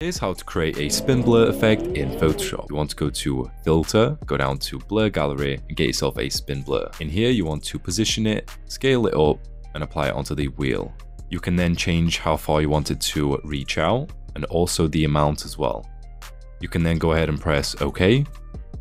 Here's how to create a spin blur effect in Photoshop. You want to go to Filter, go down to Blur Gallery, and get yourself a spin blur. In here, you want to position it, scale it up, and apply it onto the wheel. You can then change how far you want it to reach out, and also the amount as well. You can then go ahead and press OK,